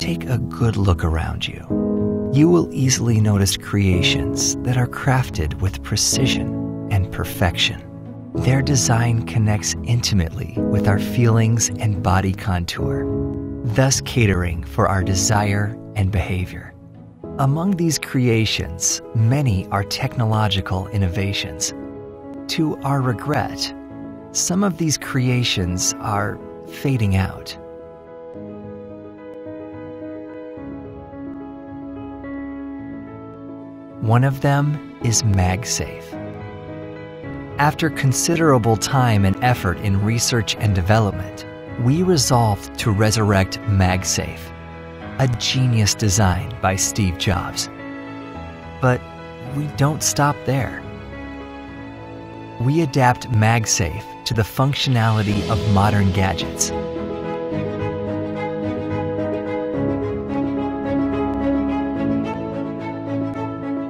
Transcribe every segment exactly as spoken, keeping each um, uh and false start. take a good look around you. You will easily notice creations that are crafted with precision and perfection. Their design connects intimately with our feelings and body contour, thus catering for our desire and behavior. Among these creations, many are technological innovations. To our regret, some of these creations are fading out. One of them is MagSafe. After considerable time and effort in research and development, we resolved to resurrect MagSafe, a genius design by Steve Jobs. But we don't stop there. We adapt MagSafe to the functionality of modern gadgets.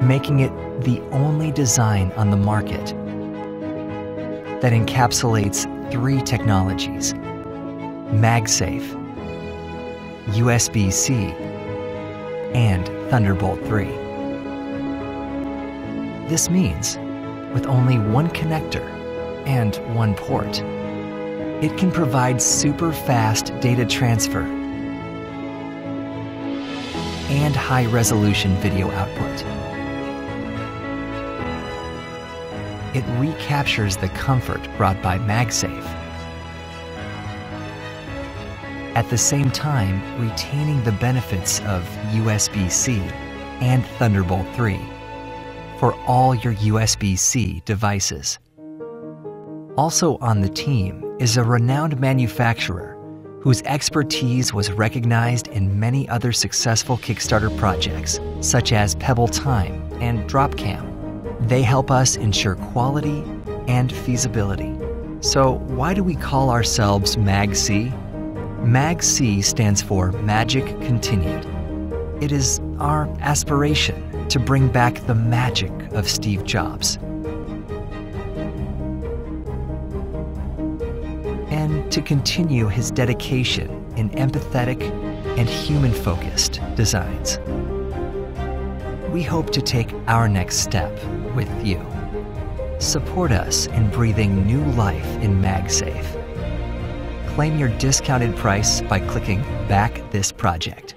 Making it the only design on the market that encapsulates three technologies: MagSafe, U S B C, and Thunderbolt three. This means, with only one connector and one port, it can provide super fast data transfer and high resolution video output. It recaptures the comfort brought by MagSafe, at the same time retaining the benefits of U S B C and Thunderbolt three for all your U S B C devices. Also on the team is a renowned manufacturer whose expertise was recognized in many other successful Kickstarter projects, such as Pebble Time and Dropcam. They help us ensure quality and feasibility. So why do we call ourselves MagC? MagC stands for Magic Continued. It is our aspiration to bring back the magic of Steve Jobs and to continue his dedication in empathetic and human-focused designs. We hope to take our next step with you. Support us in breathing new life in MagSafe. Claim your discounted price by clicking Back This Project.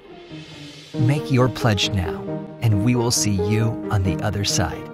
Make your pledge now, and we will see you on the other side.